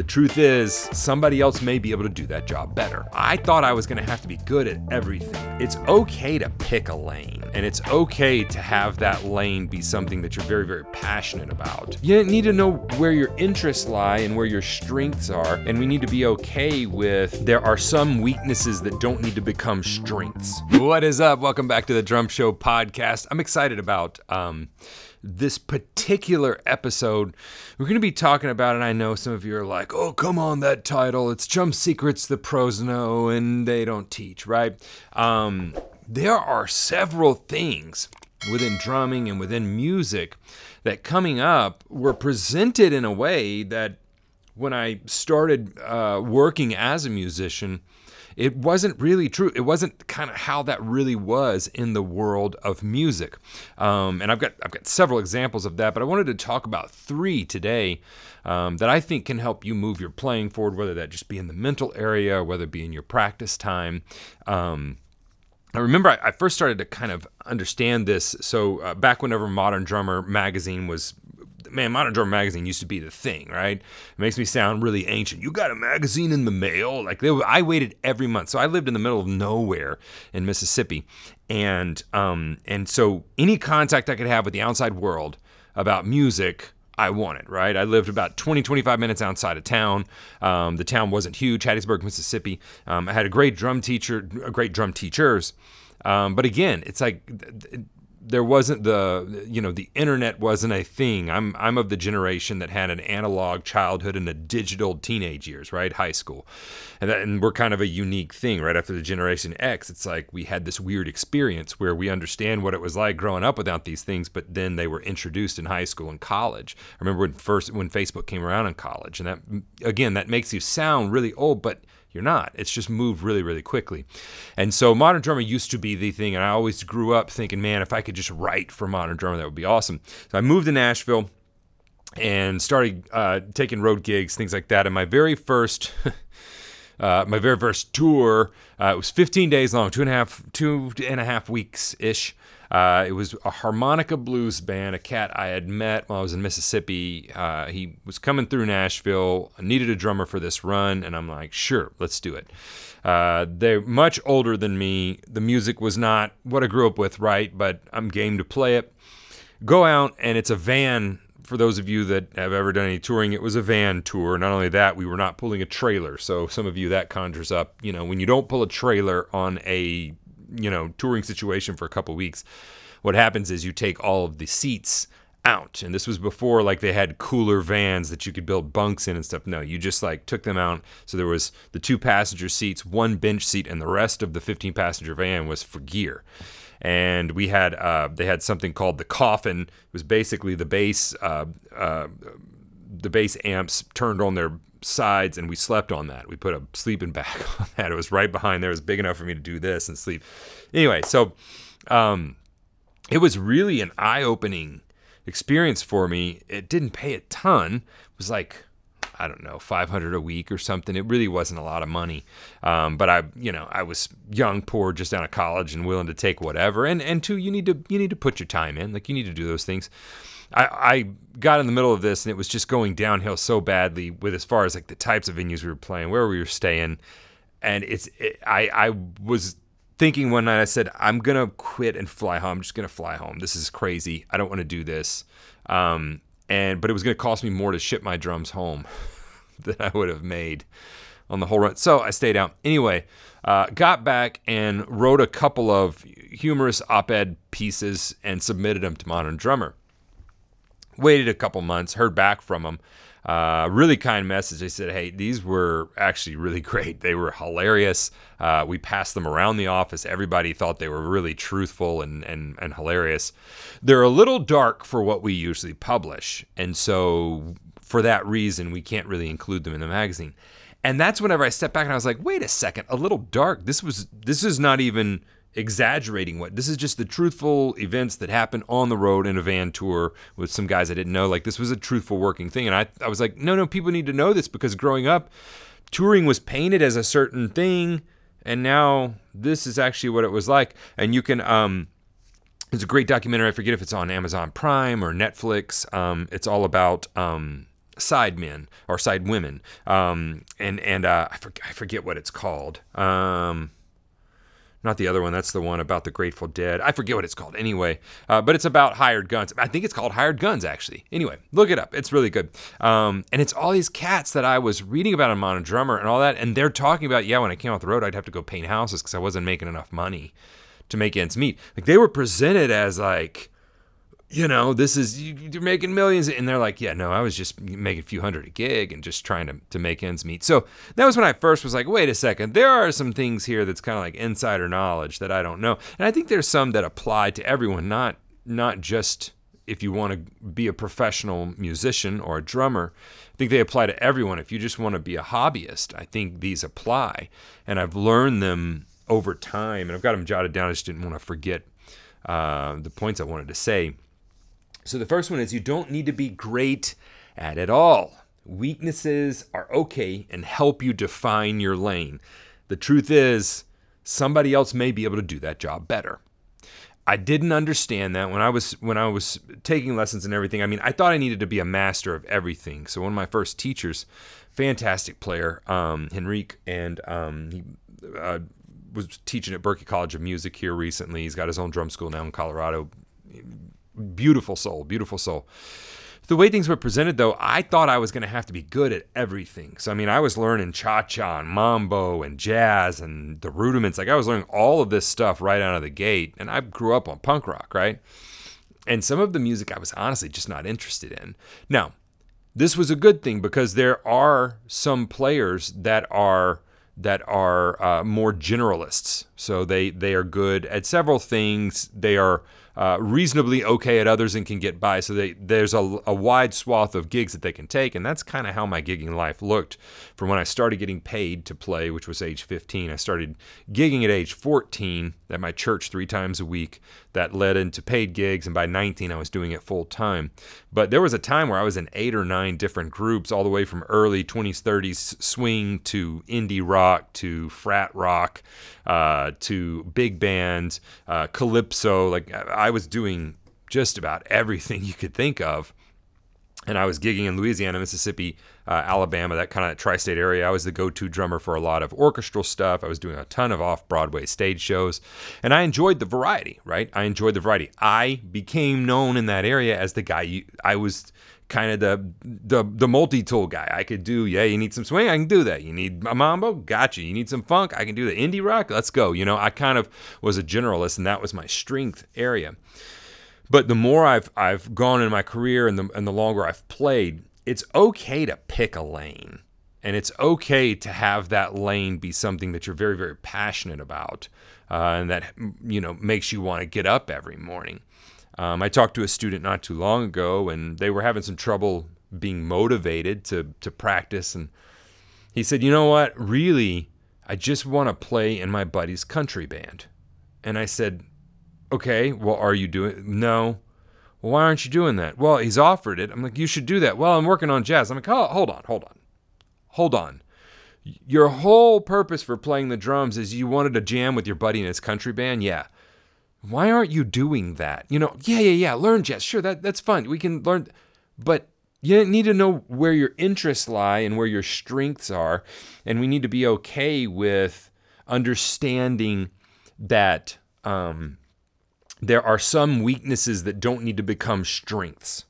The truth is, somebody else may be able to do that job better. I thought I was gonna have to be good at everything. It's okay to pick a lane, and it's okay to have that lane be something that you're very, very passionate about. You need to know where your interests lie and where your strengths are, and we need to be okay with there are some weaknesses that don't need to become strengths. What is up? Welcome back to the Drum Show podcast. I'm excited about this particular episode. We're going to be talking about, and I know some of you are like, oh, come on, that title, it's Drum Secrets, the pros know, and they don't teach, right? There are several things within drumming and within music that coming up were presented in a way that when I started working as a musician, it wasn't really true. It wasn't kind of how that really was in the world of music. And I've got several examples of that, but I wanted to talk about three today that I think can help you move your playing forward, whether that just be in the mental area, whether it be in your practice time. I remember I first started to kind of understand this. So back whenever Modern Drummer magazine was, man, Modern Drummer magazine used to be the thing, right? It makes me sound really ancient. You got a magazine in the mail? Like, I waited every month. So I lived in the middle of nowhere in Mississippi. And so any contact I could have with the outside world about music, I wanted, right? I lived about 20, 25 minutes outside of town. The town wasn't huge, Hattiesburg, Mississippi. I had a great drum teacher, great drum teachers. But again, it's like, there wasn't the, you know, the internet wasn't a thing. I'm of the generation that had an analog childhood and a digital teenage years, right? High school. And we're kind of a unique thing, right? After the Generation X, it's like we had this weird experience where we understand what it was like growing up without these things, but then they were introduced in high school and college. I remember when Facebook came around in college, and that, again, that makes you sound really old, but you're not. It's just moved really, really quickly. And so Modern Drummer used to be the thing, and I always grew up thinking, man, if I could just write for Modern Drummer, that would be awesome. So I moved to Nashville and started taking road gigs, things like that. And my very first tour, it was 15 days long, two and a half weeks-ish. It was a harmonica blues band, a cat I had met while I was in Mississippi. He was coming through Nashville. I needed a drummer for this run, and I'm like, sure, let's do it. They're much older than me. The music was not what I grew up with, right? But I'm game to play it. Go out, and it's a van. For those of you that have ever done any touring, it was a van tour. Not only that, we were not pulling a trailer. So some of you, that conjures up, you know, when you don't pull a trailer on a, you know, touring situation for a couple weeks, what happens is you take all of the seats out. And this was before, like, they had cooler vans that you could build bunks in and stuff. No, you just, like, took them out. So there was the 2 passenger seats, 1 bench seat, and the rest of the 15 passenger van was for gear. And we had, they had something called the Coffin. It was basically the bass amps turned on their sides, and we slept on that. We put a sleeping bag on that. It was right behind there. It was big enough for me to do this and sleep. Anyway, so it was really an eye-opening experience for me. It didn't pay a ton. It was like, I don't know, $500 a week or something. It really wasn't a lot of money. But I was young, poor, just out of college and willing to take whatever. And two, you need to put your time in. Like, you need to do those things. I got in the middle of this, and it was just going downhill so badly with, as far as like the types of venues we were playing, where we were staying. And I was thinking one night, I said, I'm going to quit and fly home. I'm just going to fly home. This is crazy. I don't want to do this. But it was going to cost me more to ship my drums home than I would have made on the whole run. So I stayed out. Anyway, got back and wrote a couple of humorous op-ed pieces and submitted them to Modern Drummer. Waited a couple months, heard back from them. Really kind message. They said, hey, these were actually really great. They were hilarious. We passed them around the office. Everybody thought they were really truthful and hilarious. They're a little dark for what we usually publish. And so for that reason, we can't really include them in the magazine. And that's whenever I stepped back and I was like, wait a second, a little dark. This is not even exaggerating. What this is, just the truthful events that happened on the road in a van tour with some guys I didn't know. Like, this was a truthful working thing, and I was like, no, people need to know this, because growing up, touring was painted as a certain thing, and now this is actually what it was like. And you can there's a great documentary, I forget if it's on Amazon Prime or Netflix, it's all about side men or side women, and I forget what it's called. Not the other one. That's the one about the Grateful Dead. I forget what it's called anyway, but it's about hired guns. I think it's called Hired Guns, actually. Anyway, look it up. It's really good. And it's all these cats that I was reading about on Modern Drummer and all that, and they're talking about, yeah, when I came off the road, I'd have to go paint houses because I wasn't making enough money to make ends meet. Like, they were presented as like, you know, this is, you're making millions. And they're like, yeah, no, I was just making a few hundred a gig and just trying to make ends meet. So that was when I first was like, wait a second, there are some things here that's kind of like insider knowledge that I don't know. And I think there's some that apply to everyone, not just if you want to be a professional musician or a drummer. I think they apply to everyone. If you just want to be a hobbyist, I think these apply. And I've learned them over time, and I've got them jotted down. I just didn't want to forget the points I wanted to say. So the first one is, you don't need to be great at it all. Weaknesses are okay and help you define your lane. The truth is, somebody else may be able to do that job better. I didn't understand that when I was taking lessons and everything. I mean, I thought I needed to be a master of everything. So one of my first teachers, fantastic player, Henrique, and he was teaching at Berklee College of Music here recently. He's got his own drum school now in Colorado. Beautiful soul, beautiful soul. The way things were presented, though, I thought I was going to have to be good at everything. So, I mean, I was learning cha-cha and mambo and jazz and the rudiments. Like, I was learning all of this stuff right out of the gate. And I grew up on punk rock, right? And some of the music I was honestly just not interested in. Now, this was a good thing, because there are some players that are more generalists. So they are good at several things. They are reasonably okay at others and can get by. So there's a wide swath of gigs that they can take. And that's kind of how my gigging life looked from when I started getting paid to play, which was age 15. I started gigging at age 14 at my church 3 times a week. That led into paid gigs. And by 19, I was doing it full time. But there was a time where I was in 8 or 9 different groups, all the way from early 20s, 30s swing to indie rock to frat rock to big band, calypso. Like, I was doing just about everything you could think of. And I was gigging in Louisiana, Mississippi, Alabama, that kind of tri-state area. I was the go-to drummer for a lot of orchestral stuff. I was doing a ton of off-Broadway stage shows. And I enjoyed the variety, right? I enjoyed the variety. I became known in that area as the guy. I was kind of the multi-tool guy. I could do, yeah, you need some swing, I can do that. You need a mambo, gotcha. You need some funk, I can do the indie rock, let's go. You know, I kind of was a generalist, and that was my strength area. But the more I've gone in my career, and the longer I've played, it's okay to pick a lane. And it's okay to have that lane be something that you're very, very passionate about, and that, you know, makes you want to get up every morning. I talked to a student not too long ago, and they were having some trouble being motivated to practice. And he said, you know what, really, I just want to play in my buddy's country band. And I said, okay, well, are you doing? No. Well, why aren't you doing that? Well, he's offered it. I'm like, you should do that. Well, I'm working on jazz. I'm like, oh, hold on. Your whole purpose for playing the drums is you wanted to jam with your buddy in his country band? Yeah. Why aren't you doing that? You know, yeah, learn jazz. Sure, that's fun. We can learn. But you need to know where your interests lie and where your strengths are. And we need to be okay with understanding that there are some weaknesses that don't need to become strengths.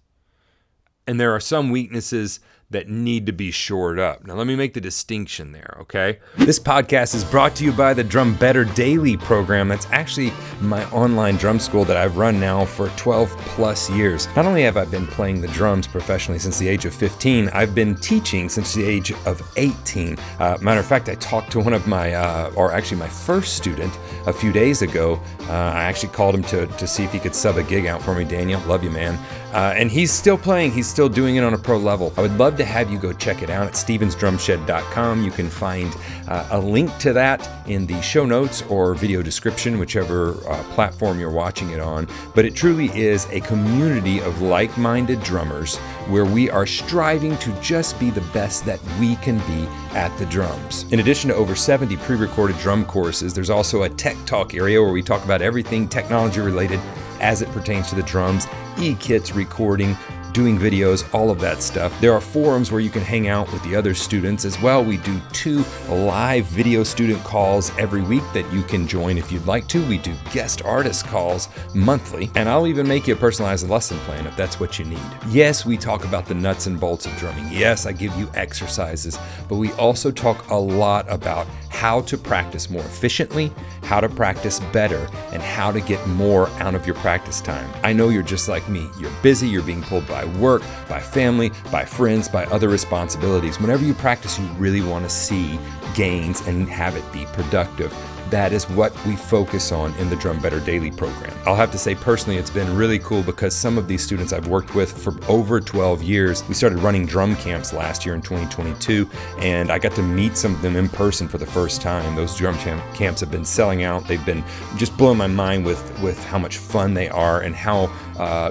And there are some weaknesses that need to be shored up. Now, let me make the distinction there, okay? This podcast is brought to you by the Drum Better Daily program. That's actually my online drum school that I've run now for 12 plus years. Not only have I been playing the drums professionally since the age of 15, I've been teaching since the age of 18. Matter of fact, I talked to one of my, or actually my first student a few days ago. I actually called him to see if he could sub a gig out for me. Daniel, love you, man. And he's still playing. He's still doing it on a pro level. I would love to have you go check it out at StephensDrumShed.com. You can find a link to that in the show notes or video description, whichever platform you're watching it on. But it truly is a community of like-minded drummers where we are striving to just be the best that we can be at the drums. In addition to over 70 pre-recorded drum courses, there's also a tech talk area where we talk about everything technology related as it pertains to the drums, e-kits, recording, doing videos, all of that stuff. There are forums where you can hang out with the other students as well. We do 2 live video student calls every week that you can join if you'd like to. We do guest artist calls monthly, and I'll even make you a personalized lesson plan if that's what you need. Yes, we talk about the nuts and bolts of drumming. Yes, I give you exercises, but we also talk a lot about how to practice more efficiently, how to practice better, and how to get more out of your practice time. I know you're just like me. You're busy, you're being pulled by work, by family, by friends, by other responsibilities. Whenever you practice, you really want to see gains and have it be productive. That is what we focus on in the Drum Better Daily program. I'll have to say personally, it's been really cool because some of these students I've worked with for over 12 years. We started running drum camps last year in 2022, and I got to meet some of them in person for the first time. Those drum camps have been selling out. They've been just blowing my mind with how much fun they are and how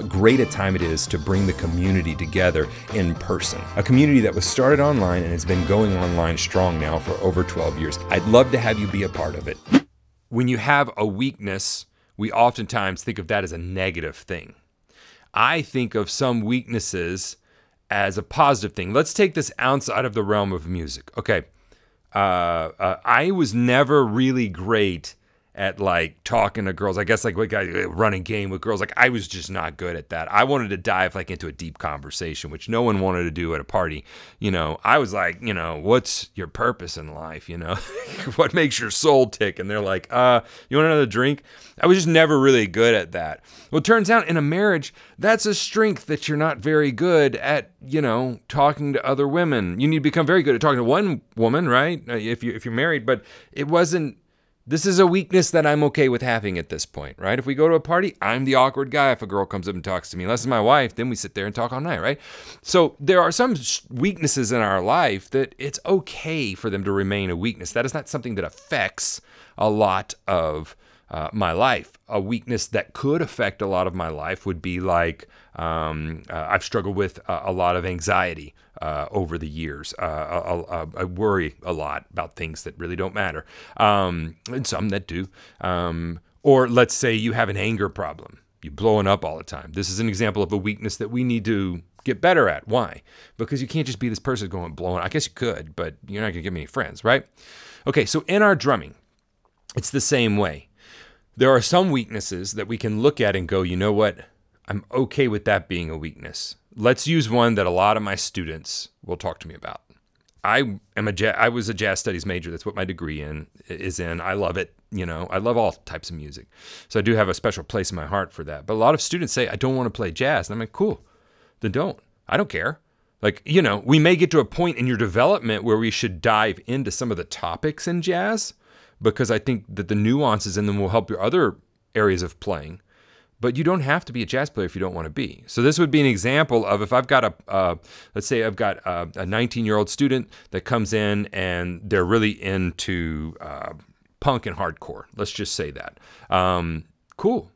great a time it is to bring the community together in person. A community that was started online and has been going online strong now for over 12 years. I'd love to have you be a part of it. When you have a weakness, we oftentimes think of that as a negative thing. I think of some weaknesses as a positive thing. Let's take this outside of the realm of music. Okay, I was never really great at like talking to girls. I guess like running game with girls. Like I was just not good at that. I wanted to dive like into a deep conversation, which no one wanted to do at a party. You know, I was like, you know, what's your purpose in life? You know, what makes your soul tick? And they're like, you want another drink? I was just never really good at that. Well, it turns out in a marriage, that's a strength that you're not very good at, you know, talking to other women. You need to become very good at talking to one woman, right? If you're married, but it wasn't. This is a weakness that I'm okay with having at this point, right? If we go to a party, I'm the awkward guy if a girl comes up and talks to me. Unless it's my wife, then we sit there and talk all night, right? So there are some weaknesses in our life that it's okay for them to remain a weakness. That is not something that affects a lot of my life. A weakness that could affect a lot of my life would be like, I've struggled with a lot of anxiety over the years. I worry a lot about things that really don't matter, and some that do. Or let's say you have an anger problem. You're blowing up all the time. This is an example of a weakness that we need to get better at. Why? Because you can't just be this person going blowing. I guess you could, but you're not going to get many friends, right? Okay, so in our drumming, it's the same way. There are some weaknesses that we can look at and go, you know what? I'm okay with that being a weakness. Let's use one that a lot of my students will talk to me about. I was a jazz studies major. That's what my degree is in. I love it. You know, I love all types of music. So I do have a special place in my heart for that. But a lot of students say, I don't want to play jazz. And I'm like, cool, then don't. I don't care. Like, you know, we may get to a point in your development where we should dive into some of the topics in jazz, because I think that the nuances in them will help your other areas of playing. But you don't have to be a jazz player if you don't want to be. So this would be an example of if I've got let's say I've got a 19-year-old student that comes in and they're really into punk and hardcore. Let's just say that. Cool.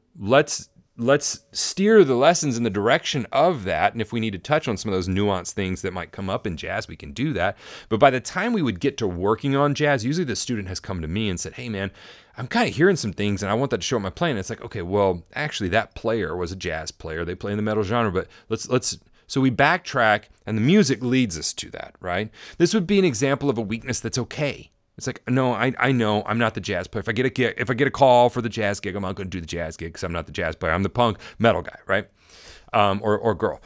Let's steer the lessons in the direction of that. And if we need to touch on some of those nuanced things that might come up in jazz, we can do that. But by the time we would get to working on jazz, usually the student has come to me and said, hey man, I'm kind of hearing some things and I want that to show my playing. And it's like, okay, well, actually that player was a jazz player. They play in the metal genre, but so we backtrack and the music leads us to that, right? This would be an example of a weakness that's okay. It's like, no, I know I'm not the jazz player. If I get a call for the jazz gig, I'm not going to do the jazz gig because I'm not the jazz player. I'm the punk metal guy, right? Or girl.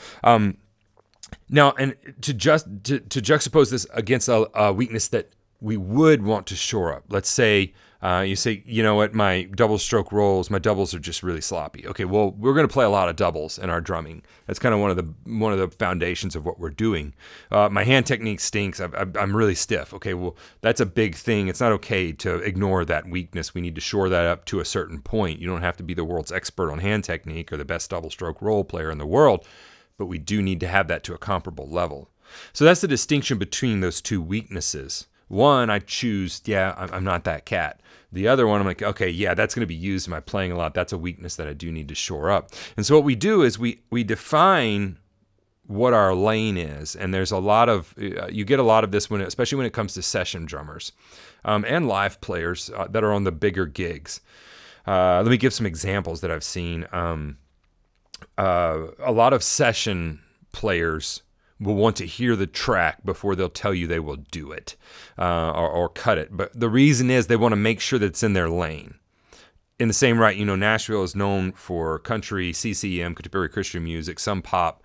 Now, and to juxtapose this against a weakness that we would want to shore up. Let's say you say, you know what, my double stroke rolls, my doubles are just really sloppy. Okay, well, we're going to play a lot of doubles in our drumming. That's kind of one of the foundations of what we're doing. My hand technique stinks. I'm really stiff. Okay, well, that's a big thing. It's not okay to ignore that weakness. We need to shore that up to a certain point. You don't have to be the world's expert on hand technique or the best double stroke roll player in the world, but we do need to have that to a comparable level. So that's the distinction between those two weaknesses. One, I choose, yeah, I'm not that cat. The other one, I'm like, okay, yeah, that's going to be used in my playing a lot. That's a weakness that I do need to shore up. And so what we do is we define what our lane is. And there's a lot of, you get a lot of this, especially when it comes to session drummers and live players that are on the bigger gigs. Let me give some examples that I've seen. A lot of session players will want to hear the track before they'll tell you they will do it or cut it. But the reason is they want to make sure that it's in their lane. In the same right, you know, Nashville is known for country, CCM, contemporary Christian music, some pop.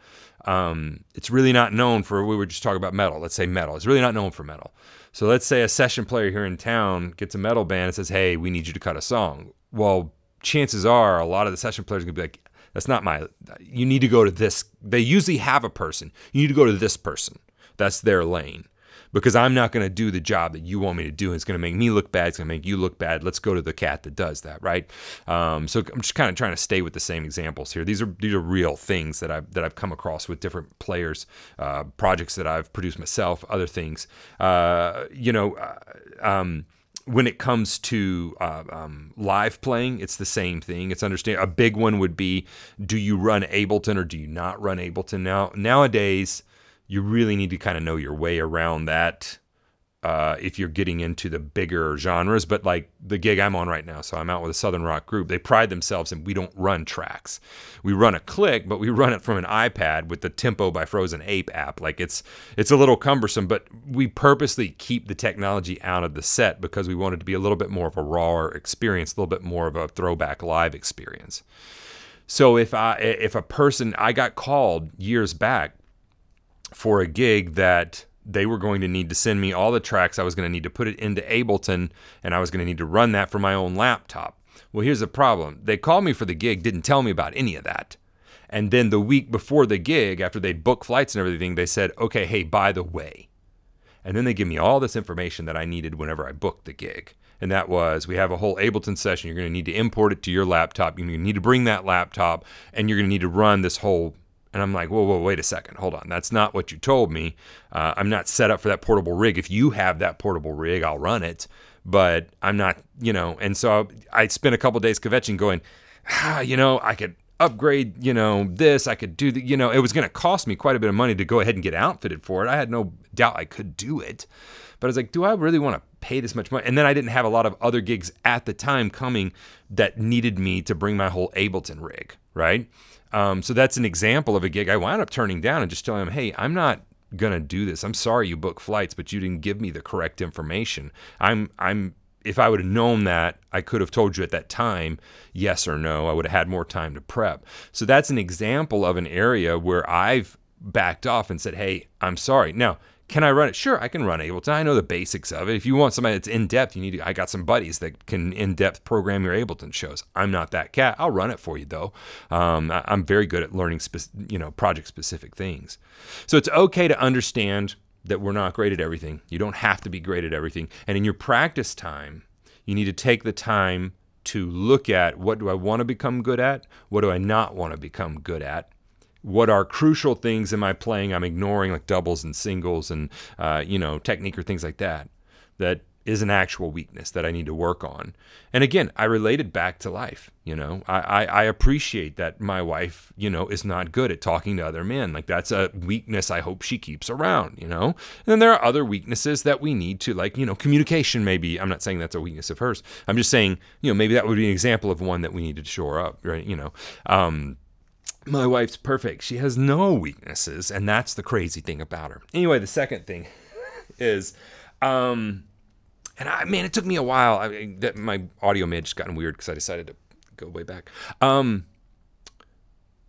It's really not known for, we were just talking about metal. Let's say metal. It's really not known for metal. So let's say a session player here in town gets a metal band and says, hey, we need you to cut a song. Well, chances are a lot of the session players are going to be like, that's not my, you need to go to this. They usually have a person. You need to go to this person. That's their lane. Because I'm not going to do the job that you want me to do. And it's going to make me look bad. It's going to make you look bad. Let's go to the cat that does that, right? So I'm just kind of trying to stay with the same examples here. These are real things that I've come across with different players, projects that I've produced myself, other things. When it comes to live playing, it's the same thing. It's understand. A big one would be: do you run Ableton or do you not run Ableton? Nowadays. You really need to kind of know your way around that if you're getting into the bigger genres. But like the gig I'm on right now, so I'm out with a Southern rock group. They pride themselves in we don't run tracks. We run a click, but we run it from an iPad with the Tempo by Frozen Ape app. Like it's a little cumbersome, but we purposely keep the technology out of the set because we want it to be a little bit more of a raw experience, a little bit more of a throwback live experience. So if a person, I got called years back for a gig that they were going to need to send me all the tracks. I was going to need to put it into Ableton, and I was going to need to run that from my own laptop. Well, here's the problem. They called me for the gig, didn't tell me about any of that. And then the week before the gig, after they'd booked flights and everything, they said, okay, hey, by the way. And then they give me all this information that I needed whenever I booked the gig. And that was, we have a whole Ableton session. You're going to need to import it to your laptop. You're going to need to bring that laptop, and you're going to need to run this whole. And I'm like, whoa, wait a second, hold on. That's not what you told me. I'm not set up for that portable rig. If you have that portable rig, I'll run it, but I'm not, you know. And so I spent a couple of days kvetching going, you know, I could upgrade, you know, this, I could do the, you know, it was gonna cost me quite a bit of money to go ahead and get outfitted for it. I had no doubt I could do it, but I was like, do I really wanna pay this much money? And then I didn't have a lot of other gigs at the time coming that needed me to bring my whole Ableton rig, right? So that's an example of a gig I wound up turning down and just telling them, hey, I'm not gonna do this. I'm sorry you booked flights, but you didn't give me the correct information. If I would have known that, I could have told you at that time, yes or no. I would have had more time to prep. So that's an example of an area where I've backed off and said, hey, I'm sorry. Now, can I run it? Sure, I can run Ableton. I know the basics of it. If you want somebody that's in-depth, you need to, I got some buddies that can in-depth program your Ableton shows. I'm not that cat. I'll run it for you though. I'm very good at learning project-specific things. So it's okay to understand that we're not great at everything. You don't have to be great at everything. And in your practice time, you need to take the time to look at, what do I want to become good at? What do I not want to become good at? What are crucial things in my playing I'm ignoring, like doubles and singles and you know, technique or things like that, that is an actual weakness that I need to work on. And again, I related back to life, you know. I appreciate that my wife, you know, is not good at talking to other men. Like, that's a weakness I hope she keeps around, you know. And then there are other weaknesses that we need to, like, you know, communication maybe. I'm not saying that's a weakness of hers. I'm just saying, you know, maybe that would be an example of one that we needed to shore up, right, you know. My wife's perfect. She has no weaknesses, and that's the crazy thing about her. Anyway, the second thing is... man, it took me a while. My audio may have just gotten weird because I decided to go way back.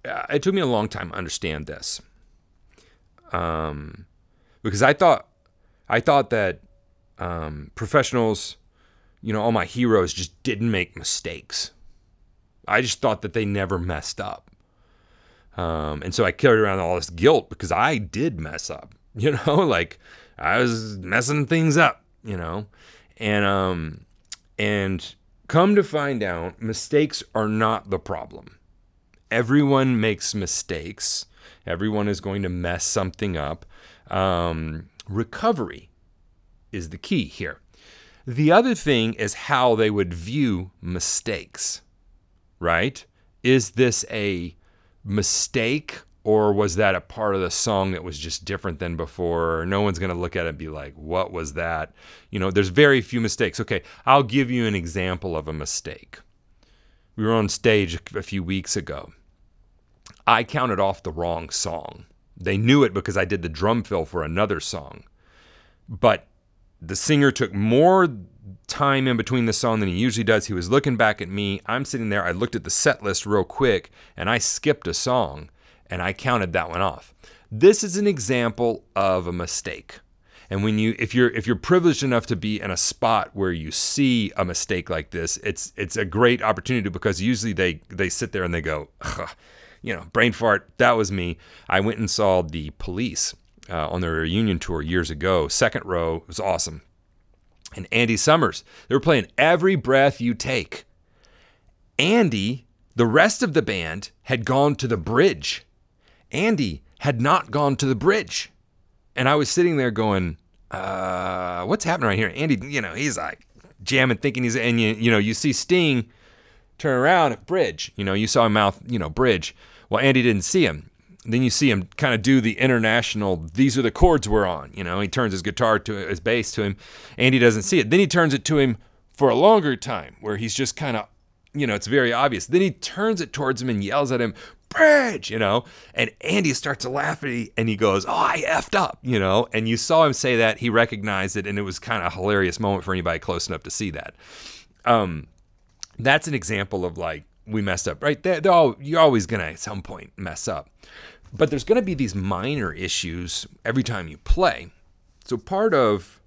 It took me a long time to understand this. Because I thought that professionals, you know, all my heroes just didn't make mistakes. I just thought that they never messed up. And so I carried around all this guilt because I did mess up, you know, like I was messing things up, you know. And come to find out, mistakes are not the problem. Everyone makes mistakes. Everyone is going to mess something up. Recovery is the key here. The other thing is how they would view mistakes, right? Is this a mistake, or was that a part of the song that was just different than before? No one's gonna look at it and be like, what was that? You know, there's very few mistakes. Okay, I'll give you an example of a mistake. We were on stage a few weeks ago. I counted off the wrong song They knew it because I did the drum fill for another song. But the singer took more time in between the song than he usually does. He was looking back at me. I'm sitting there. I looked at the set list real quick, and I skipped a song, and I counted that one off. This is an example of a mistake. And when you, if you're privileged enough to be in a spot where you see a mistake like this, it's a great opportunity, because usually they sit there and they go, you know, brain fart. That was me. I went and saw The Police on their reunion tour years ago. Second row, it was awesome. And Andy Summers, they were playing Every Breath You Take. Andy, the rest of the band had gone to the bridge. Andy had not gone to the bridge. And I was sitting there going, what's happening right here? Andy, you know, he's like jamming, thinking he's, and you know, you see Sting turn around at bridge. You know, you saw him mouth, you know, bridge. Well, Andy didn't see him. Then you see him kind of do the international, these are the chords we're on. You know, he turns his guitar to his bass to him. Andy doesn't see it. Then he turns it to him for a longer time where he's just kind of, you know, it's very obvious. Then he turns it towards him and yells at him, bridge, you know, and Andy starts to laugh at him and he goes, oh, I effed up, you know, and you saw him say that, he recognized it, and it was kind of a hilarious moment for anybody close enough to see that. That's an example of like, we messed up, right? You're always gonna at some point mess up. But there's gonna be these minor issues every time you play. So part of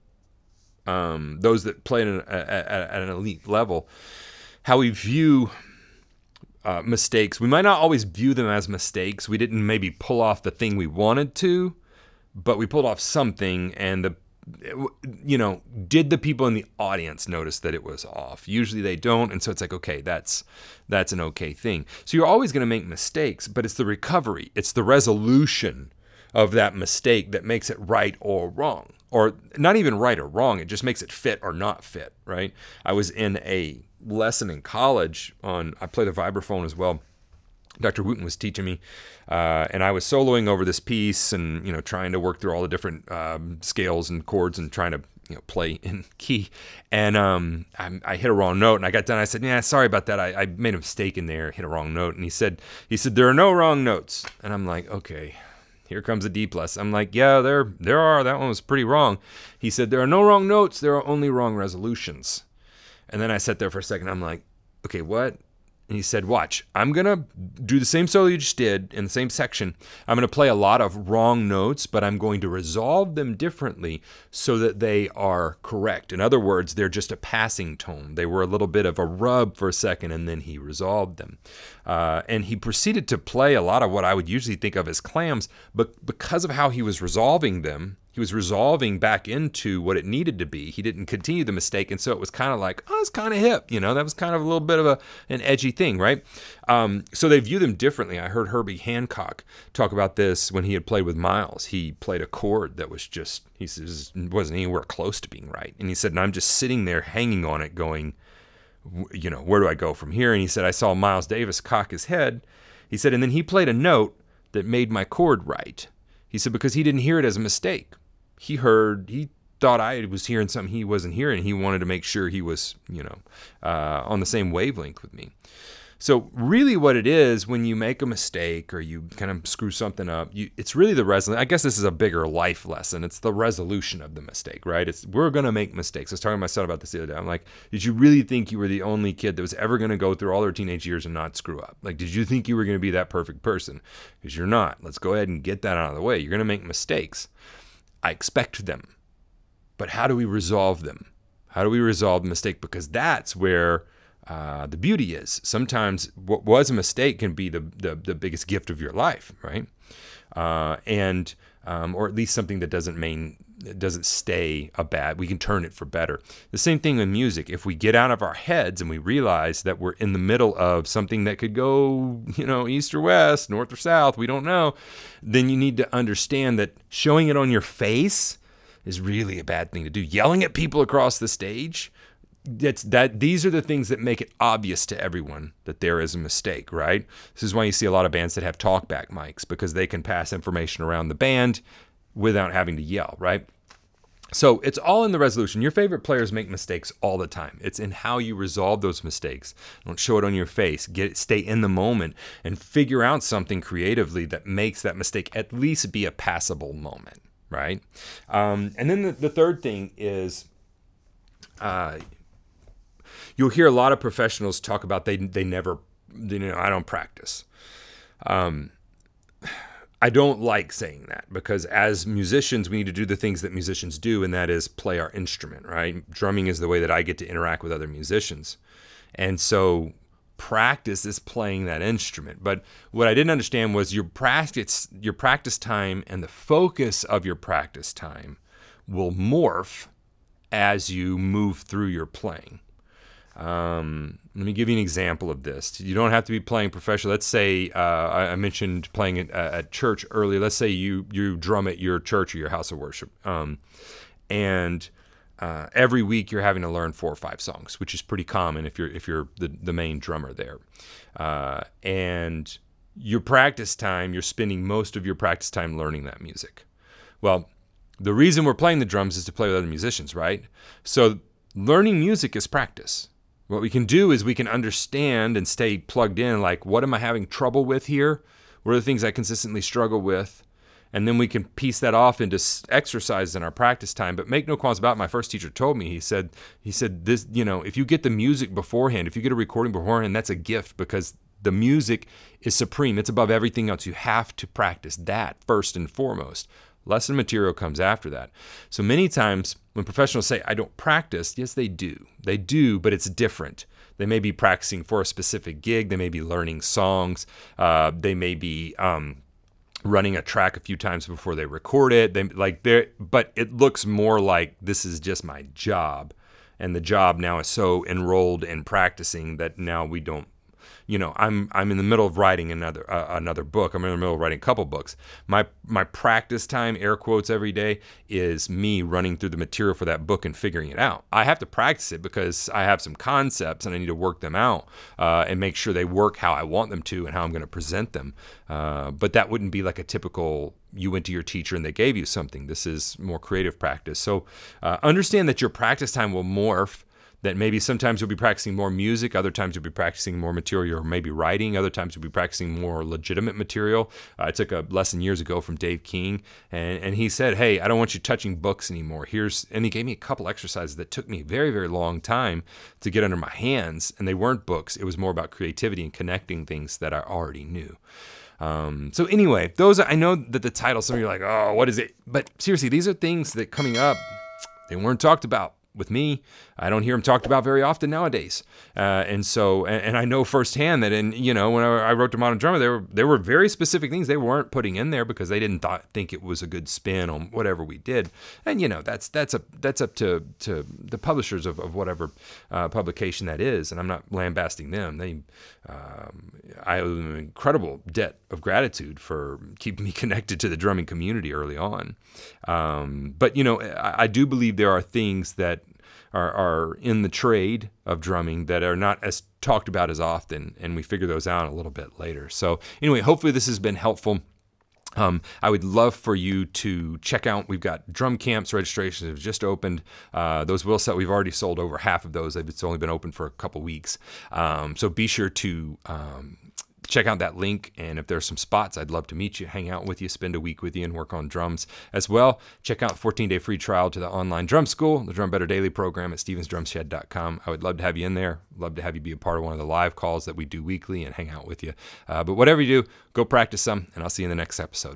those that play at an elite level, how we view mistakes, we might not always view them as mistakes. We didn't maybe pull off the thing we wanted to, but we pulled off something, and the, you know, did the people in the audience notice that it was off? Usually they don't, and so it's like, okay, that's an okay thing. So you're always going to make mistakes, but it's the recovery, it's the resolution of that mistake that makes it right or wrong, or not even right or wrong, it just makes it fit or not fit, right? I was in a lesson in college on, I play the vibraphone as well. Dr. Wooten was teaching me, and I was soloing over this piece, and you know, trying to work through all the different scales and chords, and trying to, you know, play in key. And I hit a wrong note, and I got done. I said, "Yeah, sorry about that. I made a mistake in there. Hit a wrong note." And he said, "There are no wrong notes." And I'm like, "Okay, here comes a D plus." I'm like, "Yeah, there are. That one was pretty wrong." He said, "There are no wrong notes. There are only wrong resolutions." And then I sat there for a second. I'm like, "Okay, what?" And he said, watch, I'm going to do the same solo you just did in the same section. I'm going to play a lot of wrong notes, but I'm going to resolve them differently so that they are correct. In other words, they're just a passing tone. They were a little bit of a rub for a second, and then he resolved them. And he proceeded to play a lot of what I would usually think of as clams, but because of how he was resolving them, he was resolving back into what it needed to be. He didn't continue the mistake, and so it was kind of like, oh, it's kind of hip, you know. That was kind of a little bit of an edgy thing, right? So they view them differently. I heard Herbie Hancock talk about this when he had played with Miles. He played a chord that was just, he says, wasn't anywhere close to being right, and he said, and I'm just sitting there hanging on it, going, you know, where do I go from here? And he said, I saw Miles Davis cock his head. He said, and then he played a note that made my chord right. He said, because he didn't hear it as a mistake. He thought I was hearing something he wasn't hearing. He wanted to make sure he was, you know, on the same wavelength with me. So really what it is, when you make a mistake or you kind of screw something up, it's really the resolution. I guess this is a bigger life lesson. It's the resolution of the mistake, right? We're going to make mistakes. I was talking to my son about this the other day. I'm like, did you really think you were the only kid that was ever going to go through all their teenage years and not screw up? Like, did you think you were going to be that perfect person? Because you're not. Let's go ahead and get that out of the way. You're going to make mistakes. I expect them, but how do we resolve them? How do we resolve the mistake? Because that's where the beauty is. Sometimes what was a mistake can be the biggest gift of your life, right? Or at least something that doesn't stay a bad. We can turn it for better. The same thing with music. If we get out of our heads and we realize that we're in the middle of something that could go, you know, east or west, north or south, we don't know, then you need to understand that showing it on your face is really a bad thing to do. Yelling at people across the stage, these are the things that make it obvious to everyone that there is a mistake, right? This is why you see a lot of bands that have talkback mics, because they can pass information around the band without having to yell, right? So it's all in the resolution. Your favorite players make mistakes all the time. It's in how you resolve those mistakes. Don't show it on your face. Stay in the moment and figure out something creatively that makes that mistake at least be a passable moment, right? And then the third thing is you'll hear a lot of professionals talk about they never, you know, I don't practice. I don't like saying that because as musicians, we need to do the things that musicians do, and that is play our instrument, right? Drumming is the way that I get to interact with other musicians. And so practice is playing that instrument. But what I didn't understand was your practice time and the focus of your practice time will morph as you move through your playing. Let me give you an example of this. You don't have to be playing professional. Let's say I mentioned playing at church earlier. Let's say you drum at your church or your house of worship, and every week you're having to learn 4 or 5 songs, which is pretty common if you're the main drummer there. And your practice time, you're spending most of your practice time learning that music. Well, the reason we're playing the drums is to play with other musicians, right? So learning music is practice. What we can do is we can understand and stay plugged in, like, what am I having trouble with here? What are the things I consistently struggle with? And then we can piece that off into exercises in our practice time. But make no qualms about it, my first teacher told me, he said this, you know, if you get the music beforehand, if you get a recording beforehand, that's a gift, because the music is supreme. It's above everything else. You have to practice that first and foremost. Lesson material comes after that. So many times when professionals say, I don't practice, yes, they do. They do, but it's different. They may be practicing for a specific gig. They may be learning songs. They may be running a track a few times before they record it. But it looks more like this is just my job. And the job now is so enrolled in practicing that now we don't. You know, I'm in the middle of writing another book. I'm in the middle of writing a couple books. My practice time, air quotes, every day is me running through the material for that book and figuring it out. I have to practice it because I have some concepts and I need to work them out and make sure they work how I want them to and how I'm going to present them. But that wouldn't be like a typical, you went to your teacher and they gave you something. This is more creative practice. So understand that your practice time will morph. That maybe sometimes you'll be practicing more music, other times you'll be practicing more material, or maybe writing, other times you'll be practicing more legitimate material. I took a lesson years ago from Dave King, and he said, hey, I don't want you touching books anymore. And he gave me a couple exercises that took me a very, very long time to get under my hands, and they weren't books. It was more about creativity and connecting things that I already knew. So anyway, I know that the title, some of you are like, oh, what is it? But seriously, these are things that coming up, they weren't talked about. With me, I don't hear them talked about very often nowadays, and I know firsthand that when I wrote the Modern Drummer, there were very specific things they weren't putting in there because they didn't think it was a good spin on whatever we did, and that's up to the publishers of whatever publication that is, and I'm not lambasting them. I owe them an incredible debt of gratitude for keeping me connected to the drumming community early on, but I do believe there are things that are in the trade of drumming that are not as talked about as often, and we figure those out a little bit later. So anyway, hopefully this has been helpful. I would love for you to check out, we've got drum camps, registrations have just opened. Those will sell, we've already sold over half of those. It's only been open for a couple weeks. So be sure to check out that link, and if there's some spots, I'd love to meet you, hang out with you, spend a week with you, and work on drums as well. Check out 14-day free trial to the online drum school, the Drum Better Daily program at StephensDrumShed.com. I would love to have you in there. Love to have you be a part of one of the live calls that we do weekly and hang out with you. But whatever you do, go practice some, and I'll see you in the next episode.